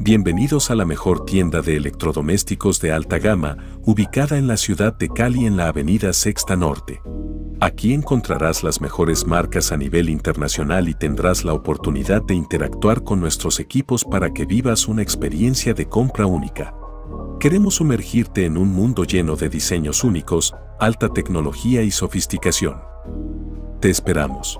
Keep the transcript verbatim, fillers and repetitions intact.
Bienvenidos a la mejor tienda de electrodomésticos de alta gama, ubicada en la ciudad de Cali en la avenida Sexta Norte. Aquí encontrarás las mejores marcas a nivel internacional y tendrás la oportunidad de interactuar con nuestros equipos para que vivas una experiencia de compra única. Queremos sumergirte en un mundo lleno de diseños únicos, alta tecnología y sofisticación. Te esperamos.